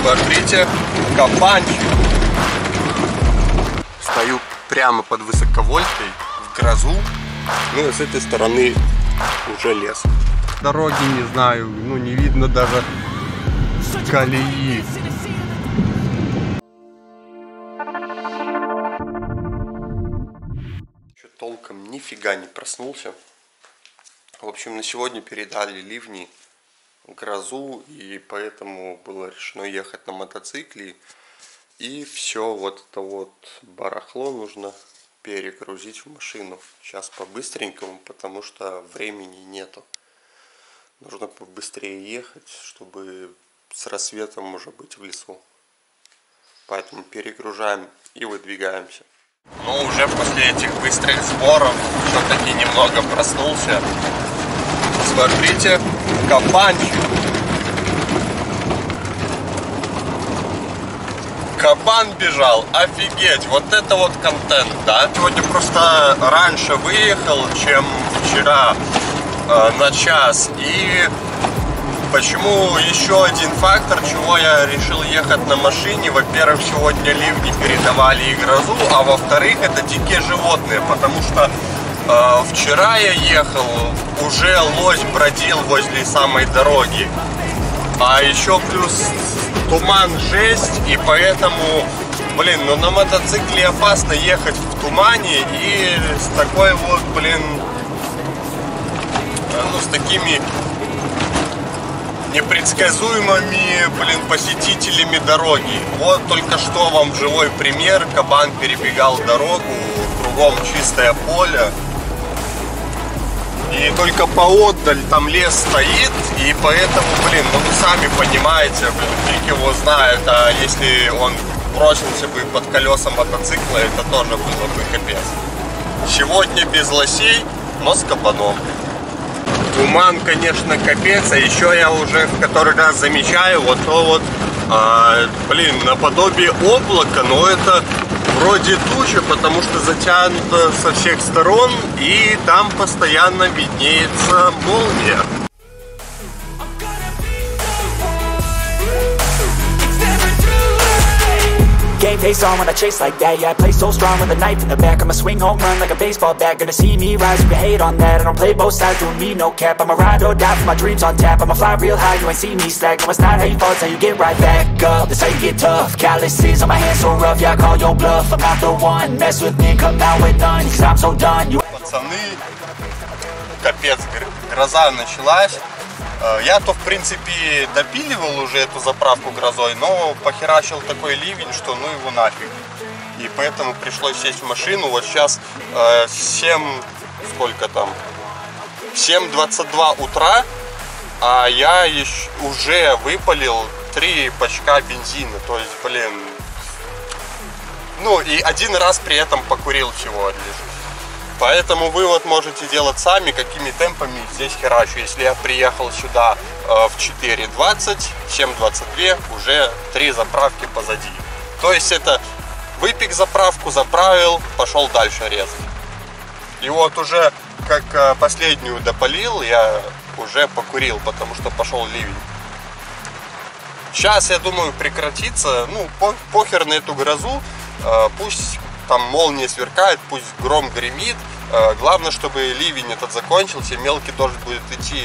Смотрите, кабанчик. Стою прямо под высоковольткой в грозу. Ну и с этой стороны уже лес. Дороги не знаю, ну не видно даже колеи. Еще толком нифига не проснулся. В общем, на сегодня передали ливни, грозу, и поэтому было решено ехать на мотоцикле. И все вот это вот барахло нужно перегрузить в машину. Сейчас по-быстренькому, потому что времени нету. Нужно побыстрее ехать, чтобы с рассветом уже быть в лесу. Поэтому перегружаем и выдвигаемся. Ну, уже после этих быстрых сборов все-таки немного проснулся. Смотрите, кабанчик. Кабан бежал, офигеть, вот это вот контент, да? Сегодня просто раньше выехал, чем вчера, на час. И почему еще один фактор, чего я решил ехать на машине? Во-первых, сегодня ливни передавали и грозу, а во-вторых, это дикие животные, потому что вчера я ехал, уже лось бродил возле самой дороги, а еще плюс туман жесть, и поэтому, блин, ну на мотоцикле опасно ехать в тумане и с такой вот, блин, ну с такими непредсказуемыми, блин, посетителями дороги. Вот только что вам живой пример, кабан перебегал дорогу, кругом чистое поле. И только поотдаль там лес стоит, и поэтому, блин, ну вы сами понимаете, блин, фиг его знает, а если он бросился бы под колеса мотоцикла, это тоже было бы капец. Сегодня без лосей, но с кабаном. Туман, конечно, капец, а еще я уже в который раз замечаю вот то вот, блин, наподобие облака, но это... вроде тучи, потому что затянуто со всех сторон, и там постоянно виднеется молния. Game face on when I chase like that, yeah, I play so strong with a knife in the back. I'ma swing home run like a baseball bat, gonna see me rise, you hate on that. I don't play both sides, doing me no cap, I'ma ride or die for my dreams on tap. I'ma fly real high, you ain't see me slack, no it's not how you fall, it's how you get right back up, that's how you get tough. Calluses on my hands so rough, yeah, I call your bluff. I'm not the one, mess with me, come out with none, cause I'm so done. Пацаны, капец, гроза началась. Я-то, в принципе, допиливал уже эту заправку грозой, но похерачил такой ливень, что ну его нафиг. И поэтому пришлось сесть в машину. Вот сейчас 7:22 утра, а я уже выпалил 3 бачка бензина. То есть, блин, ну и один раз при этом покурил всего лишь. Поэтому вывод можете делать сами, какими темпами здесь херачу. Если я приехал сюда в 4:20, 7:22, уже 3 заправки позади. То есть это выпек заправку, заправил, пошел дальше резать. И вот уже как последнюю допалил, я уже покурил, потому что пошел ливень. Сейчас, я думаю, прекратится, ну похер на эту грозу, пусть... там молния сверкает, пусть гром гремит. Главное, чтобы ливень этот закончился, мелкий дождь будет идти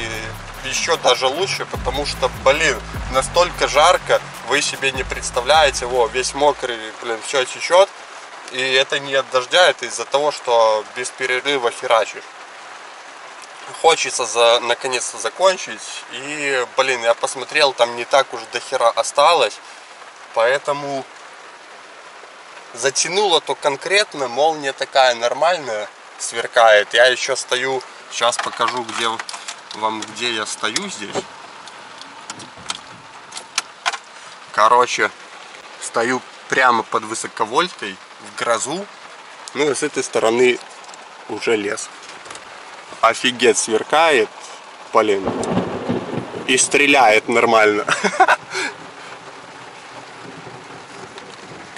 еще даже лучше, потому что, блин, настолько жарко, вы себе не представляете. Во, весь мокрый, блин, все течет. И это не от дождя, это из-за того, что без перерыва херачишь. Хочется наконец-то закончить. И, блин, я посмотрел, там не так уж до хера осталось. Поэтому... затянуло то конкретно, молния такая нормальная, сверкает. Я еще стою, сейчас покажу, где вам, где я стою здесь. Короче, стою прямо под высоковольткой в грозу. Ну и с этой стороны уже лес. Офигеть, сверкает, блин, и стреляет нормально.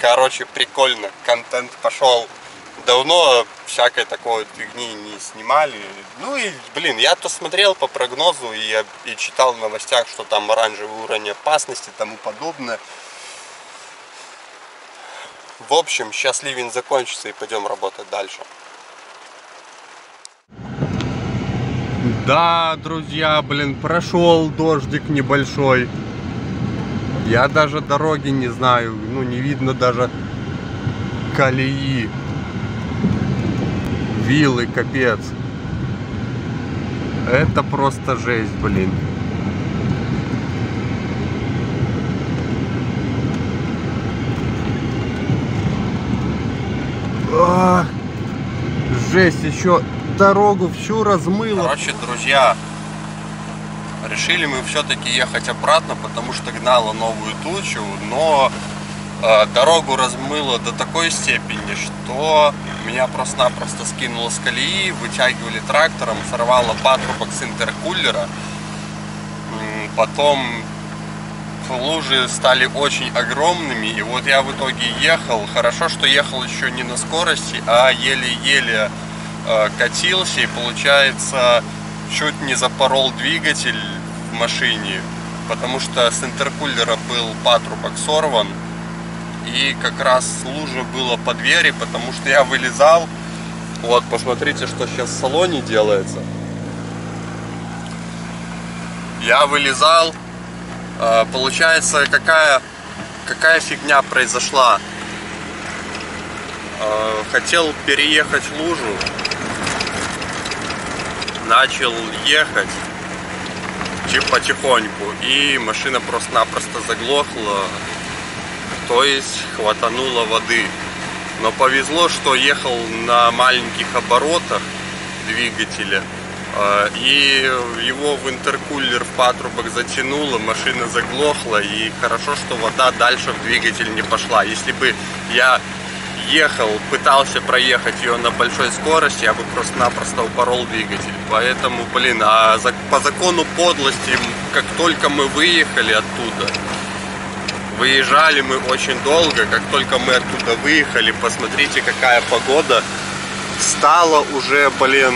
Короче, прикольно, контент пошел. давно всякой такой фигни не снимали. Ну и, блин, я-то смотрел по прогнозу и читал в новостях, что там оранжевый уровень опасности и тому подобное. В общем, сейчас ливень закончится и пойдем работать дальше. Да, друзья, блин, прошел дождик небольшой. Я даже дороги не знаю, ну не видно даже колеи. Вилы, капец. Это просто жесть, блин. Ах, жесть, еще дорогу всю размыло. Короче, друзья, решили мы все-таки ехать обратно, потому что гнало новую тучу, но дорогу размыло до такой степени, что меня просто-напросто скинуло с колеи, вытягивали трактором, сорвало патрубок с интеркулера, потом лужи стали очень огромными, и вот я в итоге ехал, хорошо, что ехал еще не на скорости, а еле-еле катился, и получается чуть не запорол двигатель в машине, потому что с интеркулера был патрубок сорван, и как раз лужа была по двери, потому что я вылезал. Вот, посмотрите, что сейчас в салоне делается. Я вылезал. Получается, какая фигня произошла. Хотел переехать лужу, начал ехать потихоньку, и машина просто-напросто заглохла, то есть хватануло воды. Но повезло, что ехал на маленьких оборотах двигателя, и его в интеркулер, в патрубок затянуло, машина заглохла, и хорошо, что вода дальше в двигатель не пошла. Если бы я ехал, пытался проехать ее на большой скорости, я бы просто-напросто упорол двигатель. Поэтому, блин, по закону подлости, как только мы выехали оттуда, выезжали мы очень долго, как только мы оттуда выехали, посмотрите, какая погода, стала уже, блин,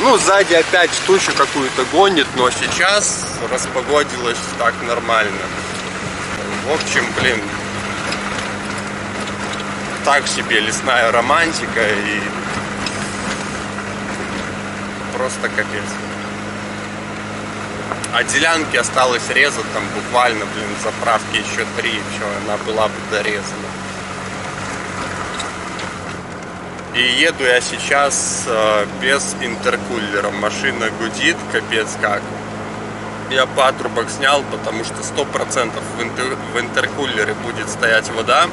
ну, сзади опять тучу какую-то гонит, но сейчас распогодилось так нормально. В общем, блин, так себе лесная романтика и просто капец. От делянки осталось резать там буквально, блин, заправки еще 3, все, она была бы дорезана. И еду я сейчас без интеркулера, машина гудит, капец как. Я патрубок снял, потому что 100% в интеркулере будет стоять вода.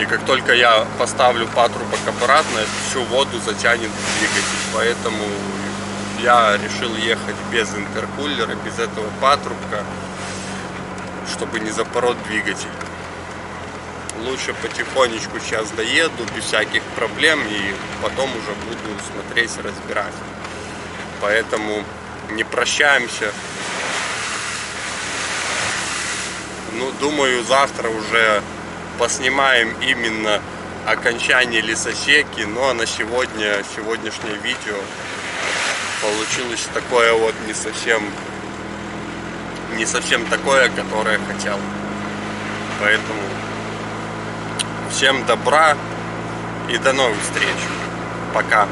И как только я поставлю патрубок обратно, всю воду затянет двигатель, поэтому я решил ехать без интеркулера, без этого патрубка, чтобы не запороть двигатель. Лучше потихонечку сейчас доеду, без всяких проблем, и потом уже буду смотреть, разбирать. Поэтому не прощаемся. Ну, думаю, завтра уже поснимаем именно окончание лесосеки, но на сегодня, сегодняшнее видео получилось такое вот не совсем такое, которое хотел. Поэтому всем добра и до новых встреч. Пока.